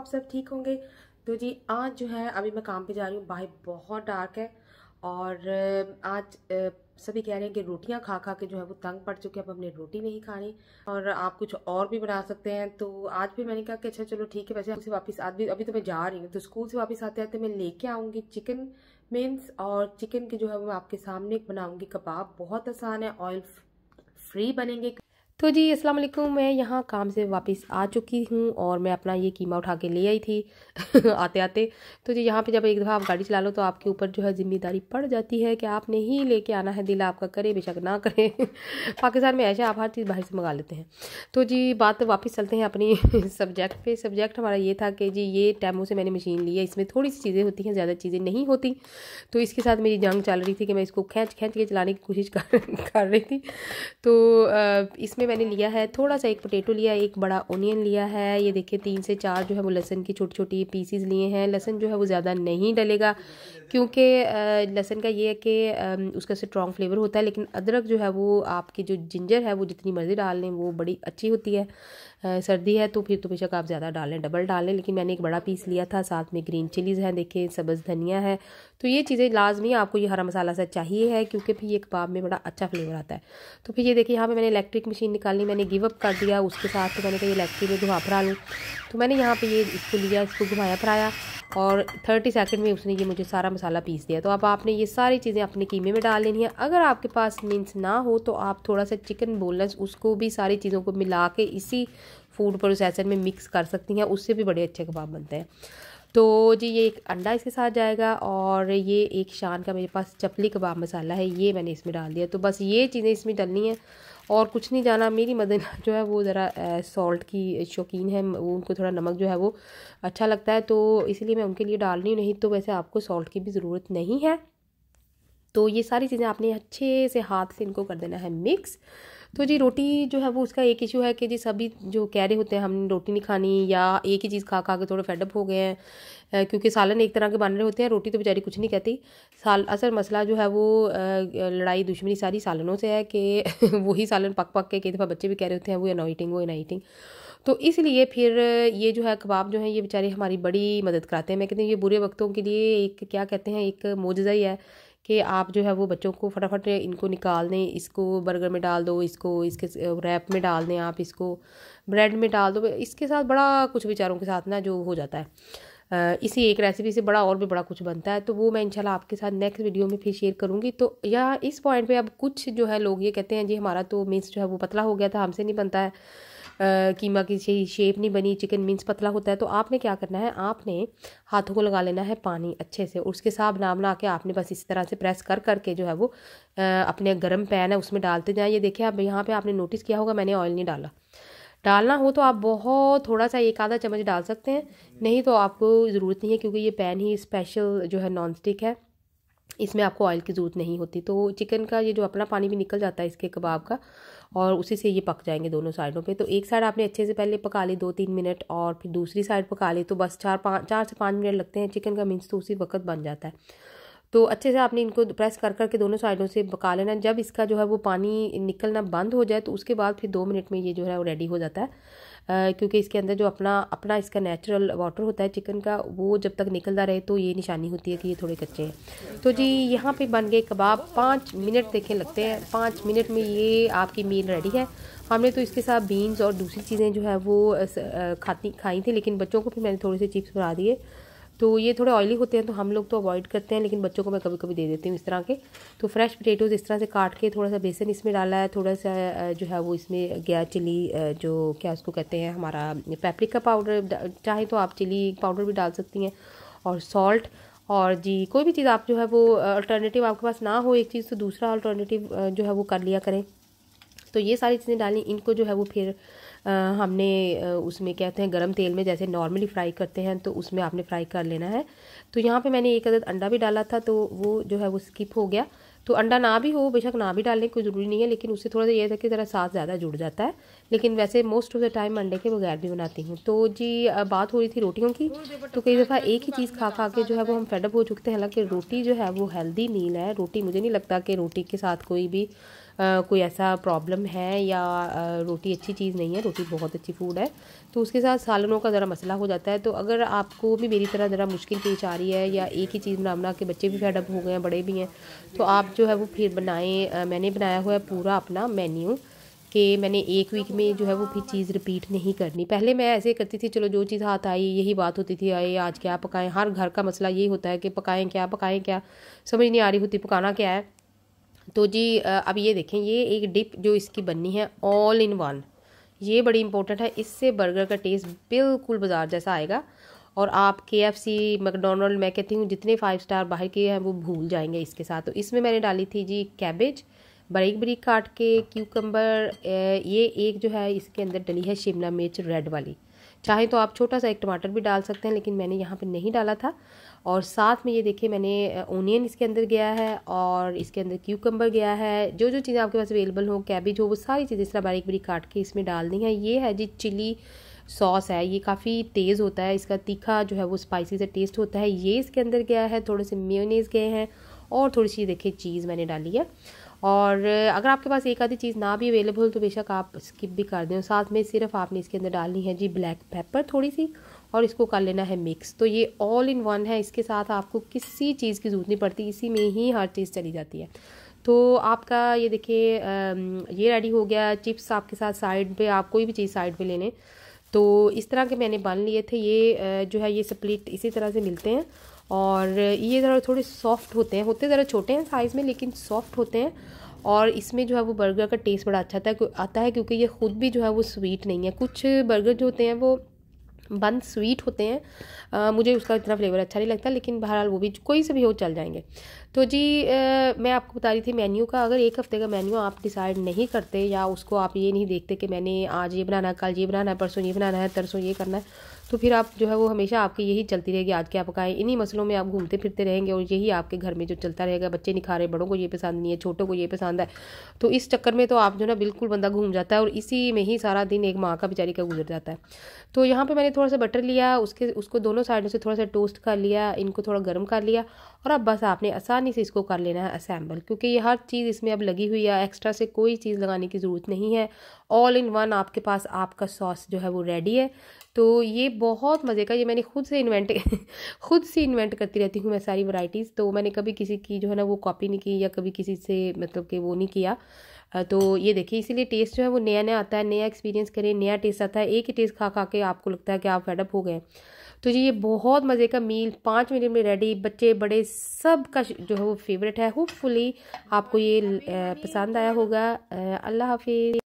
आप सब ठीक होंगे। तो जी आज जो है अभी मैं काम पे जा रही हूँ। बाहर बहुत डार्क है और आज सभी कह रहे हैं कि रोटियां खा के जो है वो तंग पड़ चुके हैं, अब हमने रोटी नहीं खानी और आप कुछ और भी बना सकते हैं। तो आज भी मैंने कहा कि अच्छा चलो ठीक है। वैसे उसे वापस आज भी अभी तो मैं जा रही हूँ, तो स्कूल से वापस आते आते मैं लेके आऊँगी चिकन मिन्स और चिकन की जो है मैं आपके सामने बनाऊँगी कबाब। बहुत आसान है, ऑयल फ्री बनेंगे। तो जी अस्सलाम वालेकुम, मैं यहाँ काम से वापस आ चुकी हूँ और मैं अपना ये कीमा उठा के ले आई थी आते आते। तो जी यहाँ पे जब एक दफ़ा आप गाड़ी चला लो तो आपके ऊपर जो है ज़िम्मेदारी पड़ जाती है कि आपने ही लेके आना है, दिल आपका करे बेशक ना करे पाकिस्तान में ऐसा आप हर चीज़ बाहर से मंगा लेते हैं। तो जी बात वापस चलते हैं अपनी सब्जेक्ट पे। सब्जेक्ट हमारा ये था कि जी ये टैमो से मैंने मशीन ली है, इसमें थोड़ी सी चीज़ें होती हैं, ज़्यादा चीज़ें नहीं होती। तो इसके साथ मेरी जंग चल रही थी कि मैं इसको खींच के चलाने की कोशिश कर रही थी। तो इसमें मैंने लिया है थोड़ा सा, एक पोटैटो लिया, एक बड़ा ओनियन लिया है। ये देखिए 3 से 4 जो है वो लहसन की छोटी छोटी पीसीज लिए हैं। लहसन जो है वो ज़्यादा नहीं डलेगा क्योंकि लहसन का ये है कि उसका स्ट्रॉन्ग फ्लेवर होता है, लेकिन अदरक जो है वो आपकी जो जिंजर है वो जितनी मर्ज़ी डाल लें वो बड़ी अच्छी होती है। सर्दी है तो फिर तो बेशक आप ज़्यादा डालें, डबल डालें। लेकिन मैंने एक बड़ा पीस लिया था, साथ में ग्रीन चिलीज़ हैं, देखिए सब्ज़ धनिया है। तो ये चीज़ें लाजमी आपको ये हरा मसाला सा चाहिए है क्योंकि फिर ये कबाब में बड़ा अच्छा फ्लेवर आता है। तो फिर ये देखिए यहाँ पर मैंने इलेक्ट्रिक मशीन निकालनी, मैंने गिव अप कर दिया। उसके साथ तो मैंने कहा इलेक्ट्रिक में घुमा फिरा लूँ, तो मैंने यहाँ पर ये इसको लिया, इसको घुमाया फिराया और 30 सेकंड में उसने ये मुझे सारा मसाला पीस दिया। तो अब आपने ये सारी चीज़ें अपने कीमे में डाल लेनी है। अगर आपके पास मिन्स ना हो तो आप थोड़ा सा चिकन बोनलेस उसको भी सारी चीज़ों को मिला के इसी फूड प्रोसेसर में मिक्स कर सकती हैं, उससे भी बड़े अच्छे कबाब बनते हैं। तो जी ये एक अंडा इसके साथ जाएगा और ये एक शान का मेरे पास चपली कबाब मसाला है, ये मैंने इसमें डाल दिया। तो बस ये चीज़ें इसमें डालनी है और कुछ नहीं जाना। मेरी मदद जो है वो ज़रा सॉल्ट की शौकीन है, वो उनको थोड़ा नमक जो है वो अच्छा लगता है, तो इसलिए मैं उनके लिए डाल रही हूँ, नहीं तो वैसे आपको सॉल्ट की भी ज़रूरत नहीं है। तो ये सारी चीज़ें आपने अच्छे से हाथ से इनको कर देना है मिक्स। तो जी रोटी जो है वो उसका एक इशू है कि जी सभी जो कह रहे होते हैं हमने रोटी नहीं खानी या एक ही चीज़ खा खा के थोड़े फेडअप हो गए हैं, क्योंकि सालन एक तरह के बन रहे होते हैं। रोटी तो बेचारी कुछ नहीं कहती। असल मसला जो है वो लड़ाई दुश्मनी सारी सालनों से है कि वही सालन पक पक के कई दफ़ा बच्चे भी कह रहे होते हैं वो एनाइटिंग। तो इसलिए फिर ये जो है कबाब जो है ये बेचारे हमारी बड़ी मदद कराते हैं। मैं कहती हूँ ये बुरे वक्तों के लिए एक क्या कहते हैं एक मोजज़ा ही है कि आप जो है वो बच्चों को फटाफट इनको निकाल दें, इसको बर्गर में डाल दो, इसको इसके रैप में डाल दें, आप इसको ब्रेड में डाल दो। इसके साथ बड़ा कुछ विचारों के साथ ना जो हो जाता है, इसी एक रेसिपी से बड़ा और भी बड़ा कुछ बनता है। तो वो मैं इंशाल्लाह आपके साथ नेक्स्ट वीडियो में फिर शेयर करूँगी। तो या इस पॉइंट पे अब कुछ जो है लोग ये कहते हैं जी हमारा तो मिन्स जो है वो पतला हो गया था, हमसे नहीं बनता है, कीमा की शेप नहीं बनी, चिकन मिन्स पतला होता है। तो आपने क्या करना है, आपने हाथों को लगा लेना है पानी अच्छे से और उसके साथ बना के आपने बस इस तरह से प्रेस करके जो है वो अपने गर्म पैन है उसमें डालते जाएं। ये देखिए अब यहाँ पे आपने नोटिस किया होगा मैंने ऑयल नहीं डाला। डालना हो तो आप बहुत थोड़ा सा 1 आधा चम्मच डाल सकते हैं, नहीं तो आपको ज़रूरत नहीं है क्योंकि ये पैन ही स्पेशल जो है नॉन स्टिक है, इसमें आपको ऑयल की ज़रूरत नहीं होती। तो चिकन का ये जो अपना पानी भी निकल जाता है इसके कबाब का और उसी से ये पक जाएंगे दोनों साइडों पे। तो एक साइड आपने अच्छे से पहले पका ली 2-3 मिनट और फिर दूसरी साइड पका ली, तो बस 4 से 5 मिनट लगते हैं। चिकन का मिन्स तो उसी वक्त बन जाता है। तो अच्छे से आपने इनको प्रेस करके दोनों साइडों से पका लेना। जब इसका जो है वो पानी निकलना बंद हो जाए तो उसके बाद फिर 2 मिनट में ये जो है वो रेडी हो जाता है, क्योंकि इसके अंदर जो अपना इसका नेचुरल वाटर होता है चिकन का वो जब तक निकलता रहे तो ये निशानी होती है कि ये थोड़े कच्चे हैं। तो जी यहाँ पे बन गए कबाब। 5 मिनट देखें लगते हैं, 5 मिनट में ये आपकी मील रेडी है। हमने तो इसके साथ बीन्स और दूसरी चीज़ें जो है वो खाई थी, लेकिन बच्चों को फिर मैंने थोड़े से चिप्स बना दिए। तो ये थोड़े ऑयली होते हैं तो हम लोग तो अवॉइड करते हैं, लेकिन बच्चों को मैं कभी कभी दे देती हूँ इस तरह के। तो फ्रेश पोटैटोज़ इस तरह से काट के, थोड़ा सा बेसन इसमें डाला है, थोड़ा सा जो है वो इसमें गया चिली जो क्या उसको कहते हैं हमारा पेपरिका पाउडर, चाहे तो आप चिली पाउडर भी डाल सकती हैं, और सॉल्ट। और जी कोई भी चीज़ आप जो है वो अल्टरनेटिव आपके पास ना हो एक चीज़ तो दूसरा अल्टरनेटिव जो है वो कर लिया करें। तो ये सारी चीज़ें डाली, इनको जो है वो फिर हमने उसमें कहते हैं गरम तेल में जैसे नॉर्मली फ्राई करते हैं तो उसमें आपने फ्राई कर लेना है। तो यहाँ पे मैंने 1 अदद अंडा भी डाला था तो वो जो है वो स्किप हो गया। तो अंडा ना भी हो बेशक ना भी डालने कोई ज़रूरी नहीं है, लेकिन उससे थोड़ा सा ये था कि ज़रा साथ ज़्यादा जुड़ जाता है, लेकिन वैसे मोस्ट ऑफ द टाइम अंडे के बगैर भी बनाती हूँ। तो जी बात हो रही थी रोटियों की। तो कई दफ़ा एक ही चीज़ खा के जो है वो हम फेडअप हो चुके हैं, हालांकि रोटी जो है वो हेल्दी मील है। रोटी मुझे नहीं लगता कि रोटी के साथ कोई भी कोई ऐसा प्रॉब्लम है या रोटी अच्छी चीज़ नहीं है। रोटी बहुत अच्छी फूड है। तो उसके साथ सालनों का ज़रा मसला हो जाता है। तो अगर आपको भी मेरी तरह ज़रा मुश्किल पेश आ रही है या एक ही चीज़ बना बना के बच्चे भी फेडअप हो गए हैं, बड़े भी हैं, तो आप जो है वो फिर बनाएं। मैंने बनाया हुआ है पूरा अपना मेन्यू कि मैंने एक वीक में जो है वो फिर चीज़ रिपीट नहीं करनी। पहले मैं ऐसे करती थी, चलो जो चीज़ हाथ आई यही बात होती थी, आए आज क्या पकाएं। हर घर का मसला यही होता है कि पकाएं क्या समझ नहीं आ रही होती पकाना क्या है। तो जी अब ये देखें, ये एक डिप जो इसकी बननी है ऑल इन वन, ये बड़ी इंपॉर्टेंट है। इससे बर्गर का टेस्ट बिल्कुल बाजार जैसा आएगा और आप KFC मैकडोनल्ड, मैं कहती हूँ जितने 5 स्टार बाहर के हैं वो भूल जाएंगे इसके साथ। तो इसमें मैंने डाली थी जी कैबेज बारीक बारीक काट के, क्यूकम्बर, ये एक जो है इसके अंदर डली है शिमला मिर्च रेड वाली, चाहे तो आप छोटा सा एक टमाटर भी डाल सकते हैं, लेकिन मैंने यहाँ पे नहीं डाला था। और साथ में ये देखिए मैंने ओनियन इसके अंदर गया है और इसके अंदर क्यूकम्बर गया है, जो जो चीज़ें आपके पास अवेलेबल हो, कैबेज हो, वो सारी चीज़ें इस तरह बारीक बारीक काट के इसमें डालनी है। ये है जी चिली सॉस है, ये काफ़ी तेज़ होता है, इसका तीखा जो है वो स्पाइसी से टेस्ट होता है, ये इसके अंदर गया है। थोड़े से मेयोनीज़ गए हैं और थोड़ी सी देखिए चीज़ मैंने डाली है। और अगर आपके पास एक आधी चीज़ ना भी अवेलेबल हो तो बेशक आप स्किप भी कर दें। साथ में सिर्फ आपने इसके अंदर डालनी है जी ब्लैक पेपर थोड़ी सी और इसको कर लेना है मिक्स। तो ये ऑल इन वन है, इसके साथ आपको किसी चीज़ की ज़रूरत नहीं पड़ती, इसी में ही हर चीज़ चली जाती है। तो आपका ये देखिए ये रेडी हो गया। चिप्स आपके साथ साइड पे, आप कोई भी चीज़ साइड पे ले लें। तो इस तरह के मैंने बन लिए थे। ये जो है ये स्प्लिट इसी तरह से मिलते हैं और ये ज़रा थोड़े सॉफ्ट होते हैं, होते ज़रा छोटे हैं साइज़ में लेकिन सॉफ्ट होते हैं। और इसमें जो है वो बर्गर का टेस्ट बड़ा अच्छा आता है क्योंकि ये ख़ुद भी जो है वो स्वीट नहीं है। कुछ बर्गर जो होते हैं वो बंद स्वीट होते हैं, मुझे उसका इतना फ्लेवर अच्छा नहीं लगता, लेकिन बहरहाल वो भी कोई से भी हो चल जाएंगे। तो जी मैं आपको बता रही थी मेन्यू का। अगर एक हफ़्ते का मेन्यू आप डिसाइड नहीं करते या उसको आप ये नहीं देखते कि मैंने आज ये बनाना है, कल ये बनाना है, परसों ये बनाना है, तरसों ये करना है, तो फिर आप जो है वो हमेशा आपकी यही चलती रहेगी, आज क्या पकाएं। इन्हीं मसलों में आप घूमते फिरते रहेंगे और यही आपके घर में जो चलता रहेगा, बच्चे नहीं खा रहे, बड़ों को ये पसंद नहीं है, छोटों को ये पसंद है, तो इस चक्कर में तो आप जो ना बिल्कुल बंदा घूम जाता है और इसी में ही सारा दिन एक माँ का बेचारी का गुजर जाता है। तो यहाँ पर मैंने थोड़ा सा बटर लिया, उसको दोनों साइडों से थोड़ा सा टोस्ट कर लिया, इनको थोड़ा गर्म कर लिया और अब बस आपने आसानी से इसको कर लेना है असेंबल, क्योंकि ये हर चीज़ इसमें अब लगी हुई है, एक्स्ट्रा से कोई चीज़ लगाने की ज़रूरत नहीं है। ऑल इन वन आपके पास आपका सॉस जो है वो रेडी है। तो ये बहुत मज़े का, ये मैंने खुद से इन्वेंट करती रहती हूँ मैं सारी वैरायटीज़। तो मैंने कभी किसी की जो है ना वो कॉपी नहीं की या कभी किसी से मतलब कि वो नहीं किया। तो ये देखिए, इसीलिए टेस्ट जो है वो नया नया आता है, नया एक्सपीरियंस करें, नया टेस्ट आता है। एक ही टेस्ट खा खा के आपको लगता है कि आप फेडअप हो गए। तो जी ये बहुत मज़े का मील 5 मिनट में रेडी, बच्चे बड़े सब का जो है वो फेवरेट है। होपफुली आपको ये पसंद आया होगा। अल्लाह हाफिज़।